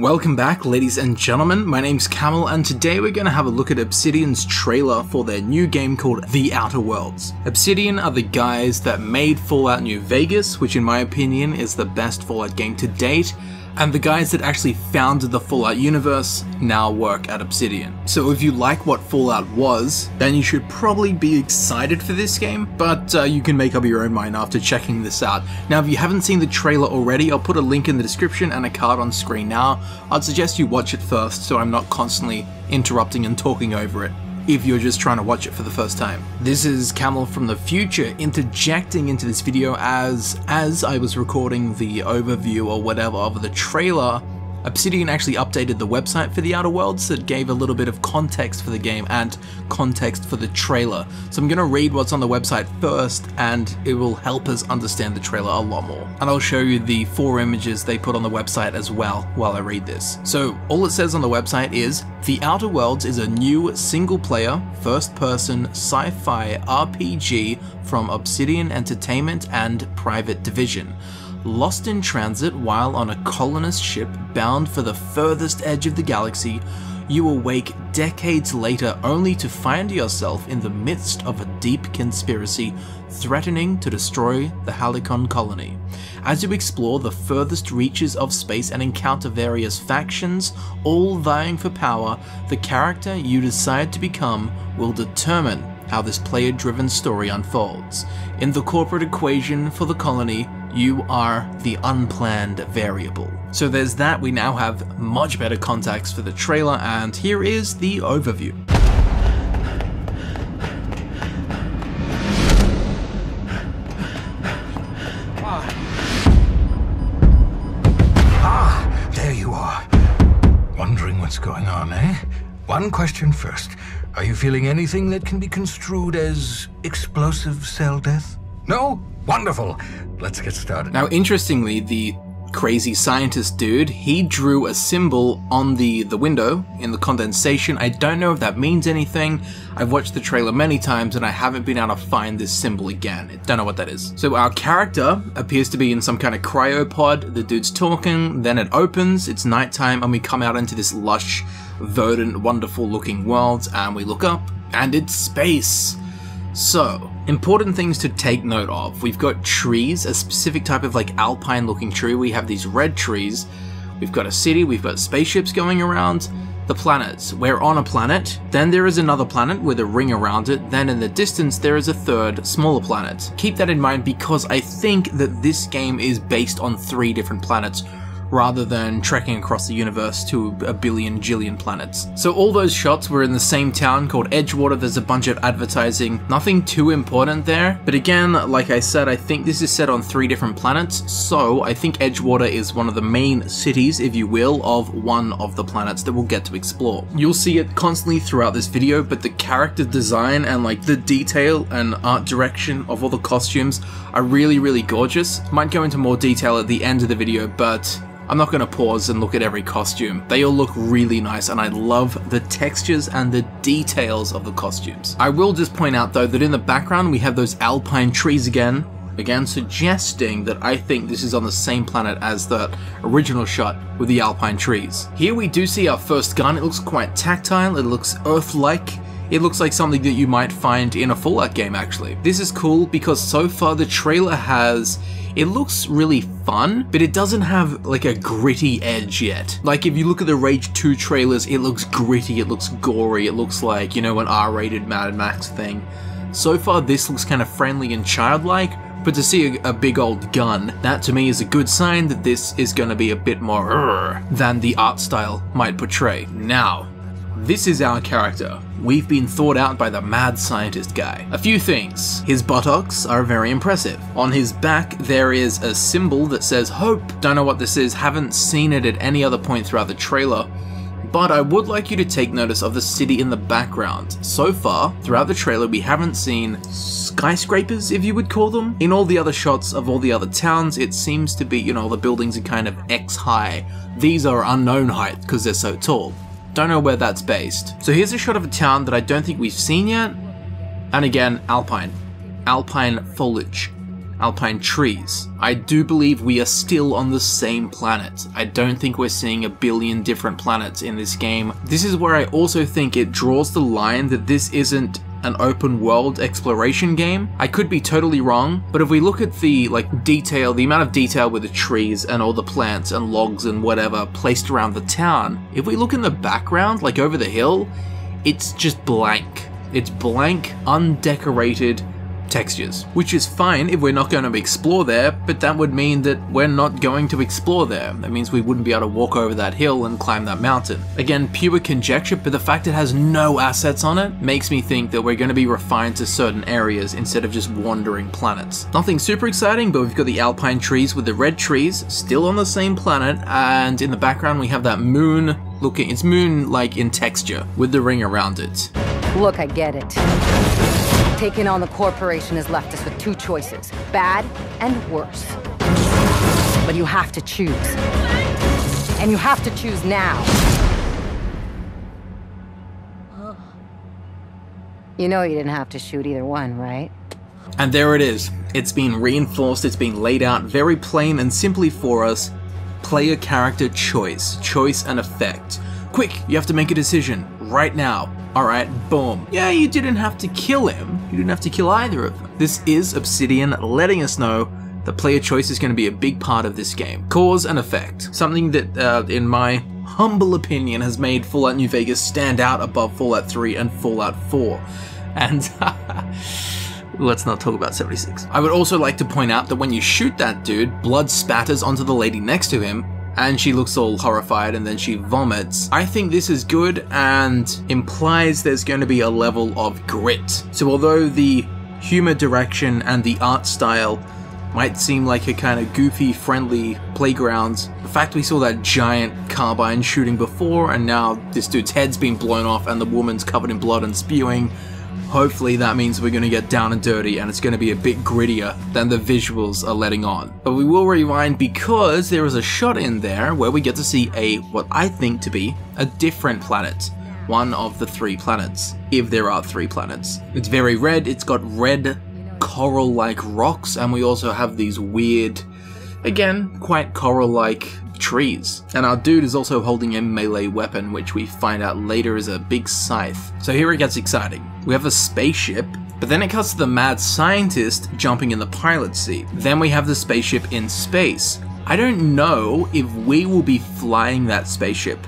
Welcome back, ladies and gentlemen, my name's Camel, and today we're going to have a look at Obsidian's trailer for their new game called The Outer Worlds. Obsidian are the guys that made Fallout New Vegas, which in my opinion is the best Fallout game to date, and the guys that actually founded the Fallout universe now work at Obsidian. So if you like what Fallout was, then you should probably be excited for this game, but you can make up your own mind after checking this out. Now, if you haven't seen the trailer already, I'll put a link in the description and a card on screen now. I'd suggest you watch it first so I'm not constantly interrupting and talking over it, if you're just trying to watch it for the first time. This is Camel from the future interjecting into this video as I was recording the overview or whatever of the trailer. Obsidian actually updated the website for The Outer Worlds that gave a little bit of context for the game and context for the trailer. So I'm going to read what's on the website first, and it will help us understand the trailer a lot more. And I'll show you the four images they put on the website as well while I read this. So all it says on the website is, The Outer Worlds is a new single-player, first-person, sci-fi RPG from Obsidian Entertainment and Private Division. Lost in transit while on a colonist ship bound for the furthest edge of the galaxy, you awake decades later only to find yourself in the midst of a deep conspiracy threatening to destroy the Halicon colony. As you explore the furthest reaches of space and encounter various factions, all vying for power, the character you decide to become will determine how this player-driven story unfolds. In the corporate equation for the colony, you are the unplanned variable. So there's that. We now have much better context for the trailer, and here is the overview. Ah, there you are. Wondering what's going on, eh? One question first. Are you feeling anything that can be construed as explosive cell death? No? Wonderful. Let's get started. Now, interestingly, the crazy scientist dude, he drew a symbol on the window in the condensation. I don't know if that means anything. I've watched the trailer many times and I haven't been able to find this symbol again. I don't know what that is. So our character appears to be in some kind of cryopod. The dude's talking, then it opens, it's nighttime, and we come out into this lush, verdant, wonderful looking world, and we look up and it's space. So, important things to take note of. We've got trees, a specific type of like alpine looking tree. We have these red trees. We've got a city, we've got spaceships going around. The planets. We're on a planet. Then there is another planet with a ring around it. Then in the distance, there is a third, smaller planet. Keep that in mind because I think that this game is based on 3 different planets, rather than trekking across the universe to a billion jillion planets. So all those shots were in the same town called Edgewater. There's a bunch of advertising, nothing too important there. But again, like I said, I think this is set on 3 different planets. So I think Edgewater is one of the main cities, if you will, of one of the planets that we'll get to explore. You'll see it constantly throughout this video, but the character design and like the detail and art direction of all the costumes are really, really gorgeous. Might go into more detail at the end of the video, but I'm not going to pause and look at every costume. They all look really nice, and I love the textures and the details of the costumes. I will just point out though that in the background we have those alpine trees again, suggesting that I think this is on the same planet as the original shot with the alpine trees. Here we do see our first gun. It looks quite tactile, it looks Earth-like. It looks like something that you might find in a Fallout game, actually. This is cool because so far the trailer has, it looks really fun, but it doesn't have like a gritty edge yet. Like if you look at the Rage 2 trailers, it looks gritty, it looks gory, it looks like, you know, an R-rated Mad Max thing. So far this looks kind of friendly and childlike, but to see a big old gun, that to me is a good sign that this is going to be a bit more than the art style might portray. Now, this is our character. We've been thought out by the mad scientist guy. A few things. His buttocks are very impressive. On his back, there is a symbol that says hope. Don't know what this is, haven't seen it at any other point throughout the trailer, but I would like you to take notice of the city in the background. So far, throughout the trailer, we haven't seen skyscrapers, if you would call them. In all the other shots of all the other towns, it seems to be, you know, the buildings are kind of X high. These are unknown height because they're so tall. Don't know where that's based. So here's a shot of a town that I don't think we've seen yet. And again, alpine foliage. alpine trees. I do believe we are still on the same planet. I don't think we're seeing a billion different planets in this game. This is where I also think it draws the line that this isn't an open world exploration game. I could be totally wrong, but if we look at the detail, the amount of detail with the trees and all the plants and logs and whatever placed around the town, if we look in the background, like over the hill, it's just blank. It's blank, undecorated textures, which is fine if we're not going to explore there, but that would mean that we're not going to explore there. That means we wouldn't be able to walk over that hill and climb that mountain. Again, pure conjecture, but the fact it has no assets on it makes me think that we're going to be refined to certain areas instead of just wandering planets. Nothing super exciting, but we've got the alpine trees with the red trees still on the same planet, and in the background we have that moon looking, it's moon-like in texture with the ring around it. Look, I get it. Taking on the corporation has left us with two choices, bad and worse. But you have to choose. And you have to choose now. You know you didn't have to shoot either one, right? And there it is. It's been reinforced, it's been laid out very plain and simply for us. Player character choice. Choice and effect. Quick, you have to make a decision right now. Alright, boom. Yeah, you didn't have to kill him. You didn't have to kill either of them. This is Obsidian letting us know that player choice is going to be a big part of this game. Cause and effect. Something that, in my humble opinion, has made Fallout New Vegas stand out above Fallout 3 and Fallout 4. And... let's not talk about 76. I would also like to point out that when you shoot that dude, blood spatters onto the lady next to him, and she looks all horrified and then she vomits. I think this is good and implies there's going to be a level of grit. So although the humor direction and the art style might seem like a kind of goofy, friendly playground, the fact we saw that giant carbine shooting before and now this dude's head's been blown off and the woman's covered in blood and spewing, hopefully that means we're going to get down and dirty and it's going to be a bit grittier than the visuals are letting on. But we will rewind because there is a shot in there where we get to see a, what I think to be, a different planet. One of the three planets, if there are three planets. It's very red, it's got red coral-like rocks, and we also have these weird, again, quite coral-like trees. And our dude is also holding a melee weapon, which we find out later is a big scythe. So here it gets exciting. We have a spaceship, but then it cuts to the mad scientist jumping in the pilot seat. Then we have the spaceship in space. I don't know if we will be flying that spaceship.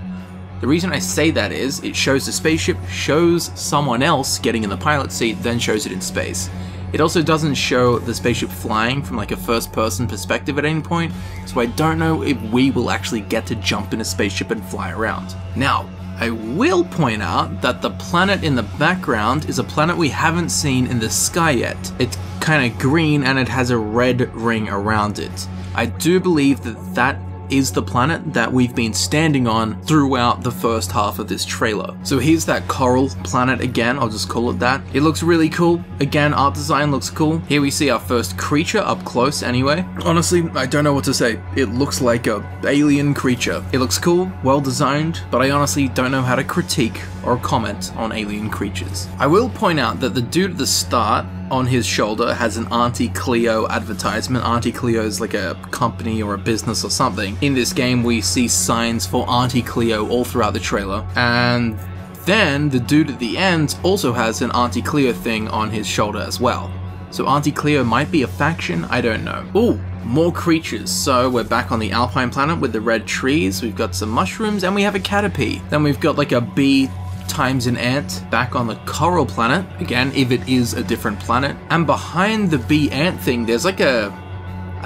The reason I say that is it shows the spaceship, shows someone else getting in the pilot seat, then shows it in space. It also doesn't show the spaceship flying from like a first-person perspective at any point, so I don't know if we will actually get to jump in a spaceship and fly around. Now, I will point out that the planet in the background is a planet we haven't seen in the sky yet. It's kind of green and it has a red ring around it. I do believe that that is the planet that we've been standing on throughout the first half of this trailer. So here's that coral planet again, I'll just call it that. It looks really cool. Again, art design looks cool. Here we see our first creature up close anyway. Honestly, I don't know what to say. It looks like an alien creature. It looks cool, well designed, but I honestly don't know how to critique or comment on alien creatures. I will point out that the dude at the start on his shoulder has an Auntie Cleo advertisement. Auntie Cleo is like a company or a business or something. In this game, we see signs for Auntie Cleo all throughout the trailer. And then the dude at the end also has an Auntie Cleo thing on his shoulder as well. So Auntie Cleo might be a faction, I don't know. Ooh, more creatures. So we're back on the alpine planet with the red trees. We've got some mushrooms and we have a caterpie. Then we've got like a bee times an ant back on the coral planet, again, if it is a different planet. And behind the bee ant thing, there's like a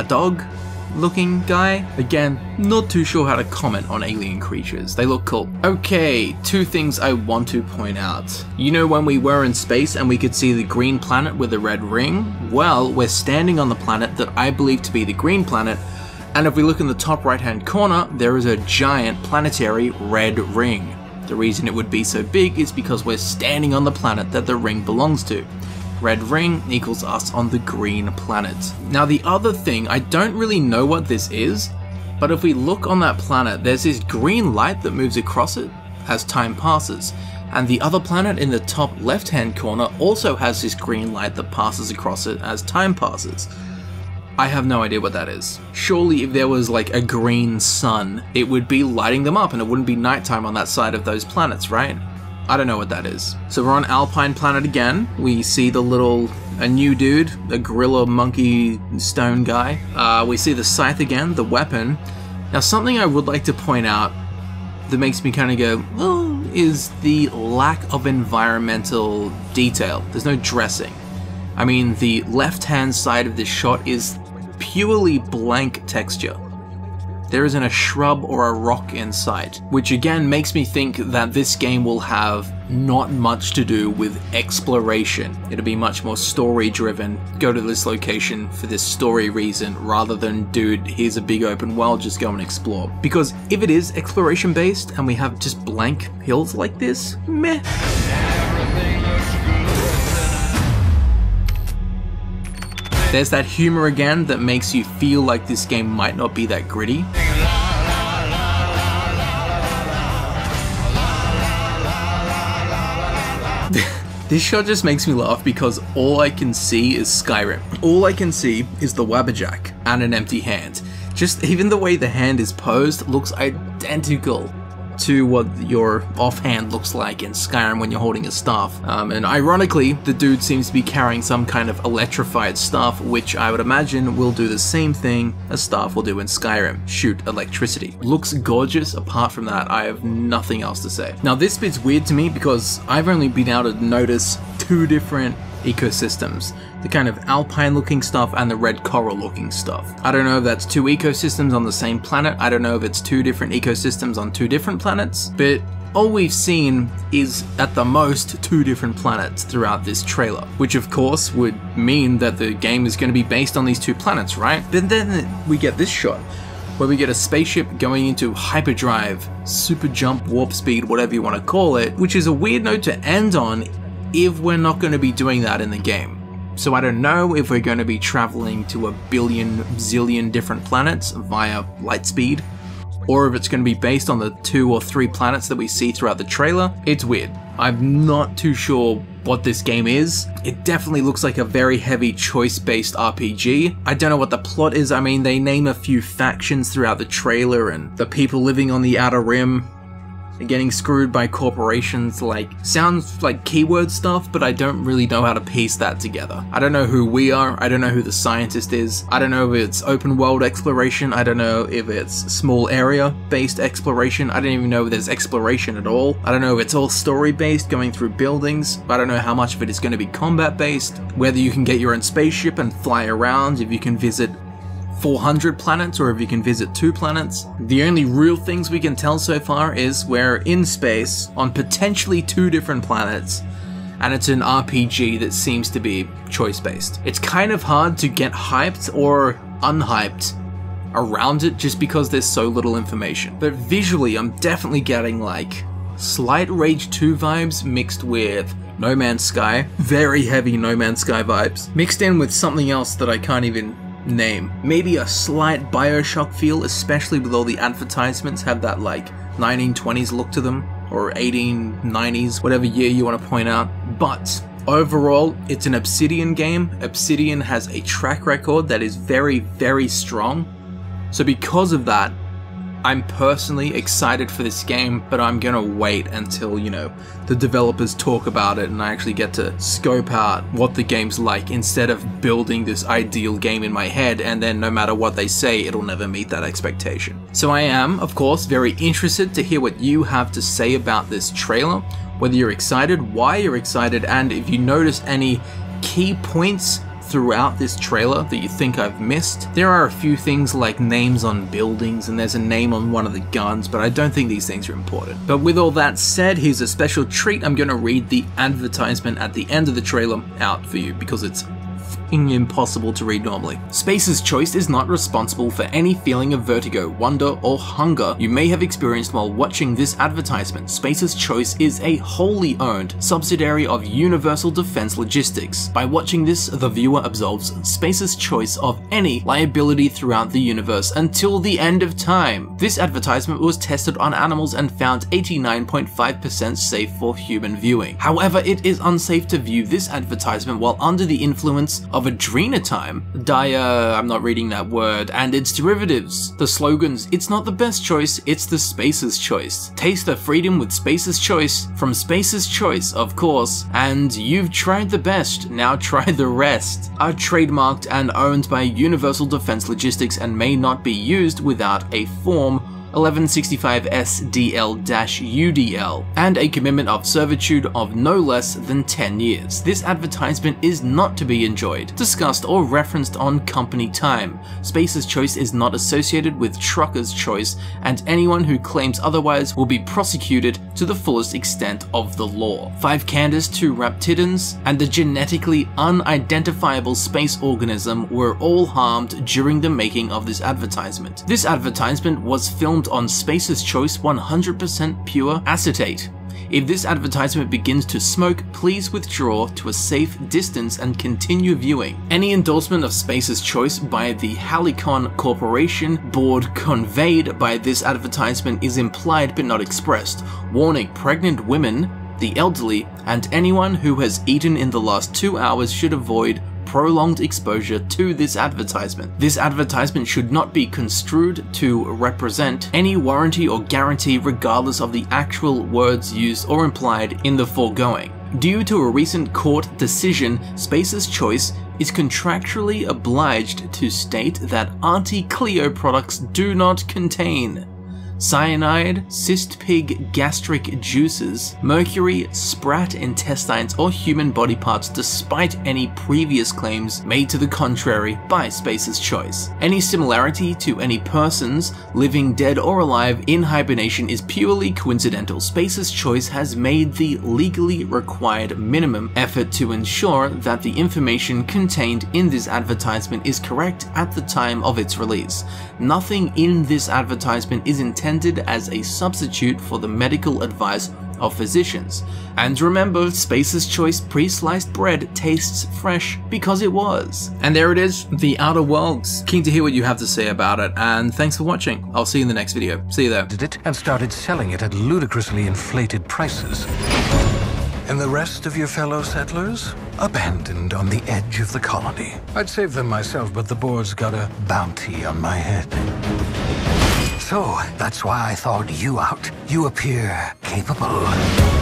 dog looking guy. Again, not too sure how to comment on alien creatures. They look cool. Okay, two things I want to point out. You know when we were in space and we could see the green planet with the red ring? Well, we're standing on the planet that I believe to be the green planet, and if we look in the top right-hand corner, there is a giant planetary red ring. The reason it would be so big is because we're standing on the planet that the ring belongs to. Red ring equals us on the green planet. Now the other thing, I don't really know what this is, but if we look on that planet, there's this green light that moves across it as time passes. And the other planet in the top left-hand corner also has this green light that passes across it as time passes. I have no idea what that is. Surely if there was like a green sun, it would be lighting them up and it wouldn't be nighttime on that side of those planets, right? I don't know what that is. So we're on Alpine Planet again. We see the little, a new dude, a gorilla monkey stone guy. We see the scythe again, the weapon. Now something I would like to point out that makes me kind of go, well, is the lack of environmental detail. There's no dressing. I mean, the left-hand side of this shot is purely blank texture. There isn't a shrub or a rock in sight, which again makes me think that this game will have not much to do with exploration. It'll be much more story-driven, go to this location for this story reason, rather than, dude, here's a big open world, just go and explore. Because if it is exploration-based and we have just blank hills like this, meh. There's that humor again that makes you feel like this game might not be that gritty. This shot just makes me laugh because all I can see is Skyrim. All I can see is the Wabbajack and an empty hand. Just even the way the hand is posed looks identical to what your offhand looks like in Skyrim when you're holding a staff. And ironically, the dude seems to be carrying some kind of electrified staff, which I would imagine will do the same thing a staff will do in Skyrim, shoot electricity. Looks gorgeous. Apart from that, I have nothing else to say. Now this bit's weird to me because I've only been able to notice two different ecosystems. The kind of alpine looking stuff and the red coral looking stuff. I don't know if that's two ecosystems on the same planet. I don't know if it's two different ecosystems on two different planets, but all we've seen is at the most two different planets throughout this trailer, which of course would mean that the game is going to be based on these two planets, right? But then we get this shot where we get a spaceship going into hyperdrive, super jump, warp speed, whatever you want to call it, which is a weird note to end on if we're not going to be doing that in the game. So I don't know if we're going to be traveling to a billion, zillion different planets via light speed, or if it's going to be based on the 2 or 3 planets that we see throughout the trailer. It's weird. I'm not too sure what this game is. It definitely looks like a very heavy choice-based RPG. I don't know what the plot is. I mean, they name a few factions throughout the trailer and the people living on the Outer Rim getting screwed by corporations. Like, sounds like keyword stuff, but I don't really know how to piece that together. I don't know who we are. I don't know who the scientist is. I don't know if it's open world exploration. I don't know if it's small area based exploration. I don't even know if there's exploration at all. I don't know if it's all story based going through buildings. I don't know how much of it is going to be combat based, whether you can get your own spaceship and fly around, if you can visit 400 planets or if you can visit 2 planets. The only real things we can tell so far is we're in space on potentially 2 different planets, and it's an RPG that seems to be choice-based. It's kind of hard to get hyped or unhyped around it just because there's so little information. But visually, I'm definitely getting like slight Rage 2 vibes mixed with No Man's Sky, very heavy No Man's Sky vibes, mixed in with something else that I can't even name. Maybe a slight Bioshock feel, especially with all the advertisements have that like 1920s look to them, or 1890s, whatever year you want to point out. But overall, it's an Obsidian game. Obsidian has a track record that is very, very strong. So because of that, I'm personally excited for this game, but I'm gonna wait until, you know, the developers talk about it and I actually get to scope out what the game's like, instead of building this ideal game in my head and then no matter what they say, it'll never meet that expectation. So I am, of course, very interested to hear what you have to say about this trailer, whether you're excited, why you're excited, and if you notice any key points throughout this trailer that you think I've missed. There are a few things like names on buildings and there's a name on one of the guns, but I don't think these things are important. But with all that said, here's a special treat. I'm gonna read the advertisement at the end of the trailer out for you because it's impossible to read normally. Spacer's Choice is not responsible for any feeling of vertigo, wonder, or hunger you may have experienced while watching this advertisement. Spacer's Choice is a wholly owned subsidiary of Universal Defense Logistics. By watching this, the viewer absolves Spacer's Choice of any liability throughout the universe until the end of time. This advertisement was tested on animals and found 89.5% safe for human viewing. However, it is unsafe to view this advertisement while under the influence of of Adrena Time, I'm not reading that word, and its derivatives. The slogans, it's not the best choice, it's the Spacer's Choice. Taste the freedom with Spacer's Choice, from Spacer's Choice, of course, and you've tried the best, now try the rest, are trademarked and owned by Universal Defense Logistics and may not be used without a form 1165 SDL-UDL, and a commitment of servitude of no less than 10 years. This advertisement is not to be enjoyed, discussed or referenced on company time. Spacer's Choice is not associated with Trucker's Choice, and anyone who claims otherwise will be prosecuted to the fullest extent of the law. 5 Candace, 2 Raptidans, and a genetically unidentifiable space organism were all harmed during the making of this advertisement. This advertisement was filmed on Spacer's Choice 100% pure acetate. If this advertisement begins to smoke, please withdraw to a safe distance and continue viewing. Any endorsement of Spacer's Choice by the Halicon Corporation board conveyed by this advertisement is implied but not expressed. Warning: pregnant women, the elderly, and anyone who has eaten in the last 2 hours should avoid prolonged exposure to this advertisement. This advertisement should not be construed to represent any warranty or guarantee regardless of the actual words used or implied in the foregoing. Due to a recent court decision, Spacer's Choice is contractually obliged to state that Auntie Cleo products do not contain cyanide, cyst pig gastric juices, mercury, sprat intestines, or human body parts, despite any previous claims made to the contrary by Spacer's Choice. Any similarity to any persons, living, dead, or alive, in hibernation is purely coincidental. Spacer's Choice has made the legally required minimum effort to ensure that the information contained in this advertisement is correct at the time of its release. Nothing in this advertisement is intended as a substitute for the medical advice of physicians. And remember, Spacer's Choice pre-sliced bread tastes fresh because it was. And there it is, The Outer Worlds. Keen to hear what you have to say about it, and thanks for watching. I'll see you in the next video. See you there. Did it and started selling it at ludicrously inflated prices. And the rest of your fellow settlers? Abandoned on the edge of the colony. I'd save them myself, but the board's got a bounty on my head. So, that's why I thawed you out. You appear capable.